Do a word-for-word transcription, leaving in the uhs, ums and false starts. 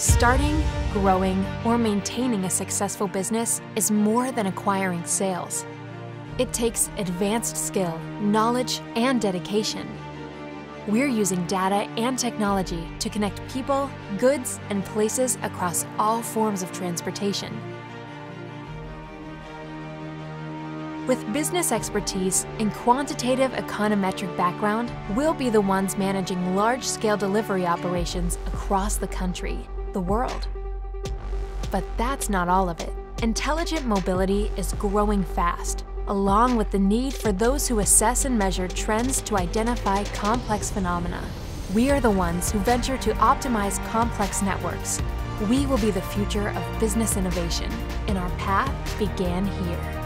Starting, growing, or maintaining a successful business is more than acquiring sales. It takes advanced skill, knowledge, and dedication. We're using data and technology to connect people, goods, and places across all forms of transportation. With business expertise and quantitative econometric background, we'll be the ones managing large-scale delivery operations across the country, the world. But that's not all of it. Intelligent mobility is growing fast, along with the need for those who assess and measure trends to identify complex phenomena. We are the ones who venture to optimize complex networks. We will be the future of business innovation, and our path began here.